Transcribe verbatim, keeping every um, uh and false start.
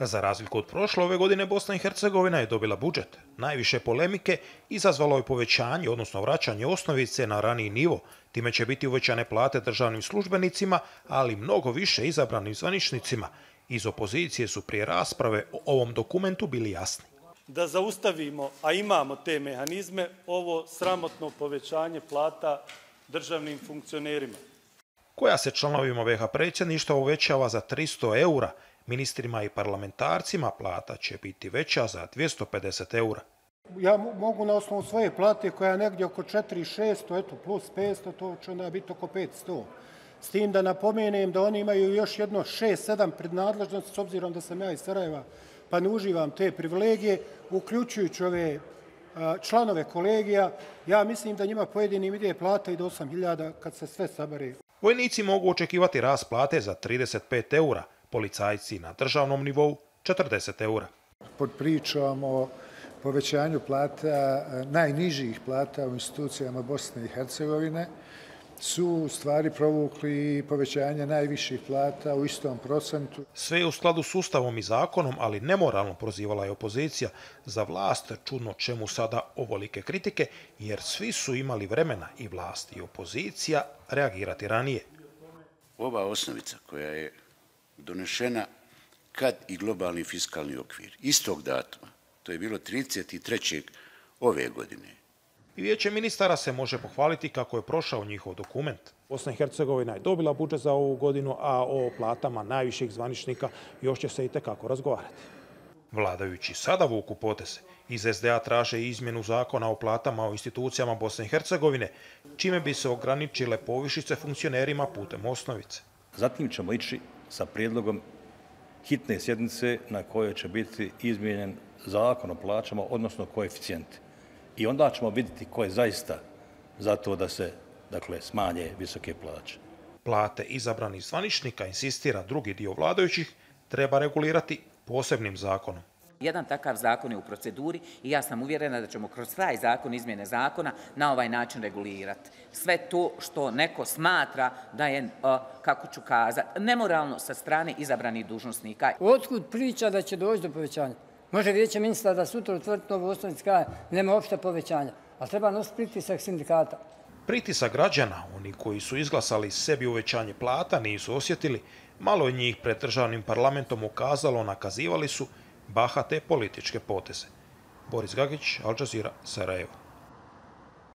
Za razliku od prošle, ove godine Bosna i Hercegovina je dobila budžet. Najviše polemike izazvalo je povećanje, odnosno vraćanje osnovice na raniji nivo. Time će biti uvećane plate državnim službenicima, ali mnogo više izabranim zvaničnicima. Iz opozicije su prije rasprave o ovom dokumentu bili jasni. Da zaustavimo, a imamo te mehanizme, ovo sramotno povećanje plata državnim funkcionerima. Koja se članovima ve ha predsjedništva uvećava za tristo eura, ministrima i parlamentarcima plata će biti veća za dvjesto pedeset eura. Ja mogu na osnovu svoje plate koja je negdje oko četiri tisuće šesto, eto, plus petsto, to će onda biti oko petsto. S tim da napomenem da oni imaju još jedno šest sedam prednadležnosti, s obzirom da sam ja iz Sarajeva, pa ne uživam te privilegije, uključujući ove članove kolegija. Ja mislim da njima pojedinim ide plata i do osam hiljada kad se sve sabere. Vojnici mogu očekivati rast plate za trideset pet eura, policajci na državnom nivou četrdeset eura. Pod pričom o povećanju plata, najnižih plata u institucijama Bosne i Hercegovine su u stvari provukli povećanje najviših plata u istom procentu. Sve je u skladu s Ustavom i zakonom, ali nemoralno prozivala je opozicija. Za vlast čudno čemu sada ovolike kritike, jer svi su imali vremena, i vlast i opozicija, reagirati ranije. Ova osnovica koja je donešena kad i globalni fiskalni okvir istog datuma, to je bilo tridesetog trećeg ove godine. I Vijeće ministara se može pohvaliti kako je prošao njihov dokument. Bosna i Hercegovina je dobila budžet za ovu godinu, a o platama najviših zvaničnika još će se i tekako razgovarati. Vladajući sada vuku poteze. Iz es de a traže izmjenu zakona o platama u institucijama Bosne i Hercegovine, čime bi se ograničile povišice funkcionerima putem osnovice. Zatim ćemo ići sa prijedlogom hitne sjednice na kojoj će biti izmijenjen zakon o plaćama, odnosno koeficijenti. I onda ćemo vidjeti ko je zaista za to da se, dakle, smanje visoke plaće. Plate izabranih zvaničnika, insistira drugi dio vladajućih, treba regulirati posebnim zakonom. Jedan takav zakon je u proceduri i ja sam uvjerena da ćemo kroz taj zakon, izmjene zakona, na ovaj način regulirati. Sve to što neko smatra da je, kako ću kazati, nemoralno sa strane izabranih dužnosnika. Otkud priča da će doći do povećanja? Može Vijeće ministra da sutra utvrti novu osnovicu, nema opšte povećanja, ali treba nositi pritisak sindikata. Pritisak građana, oni koji su izglasali sebi uvećanje plata, nisu osjetili. Malo je njih pred državnim parlamentom ukazalo, nakazivali su bahate političke poteze. Boris Gagić, Al Jazeera, Sarajevo.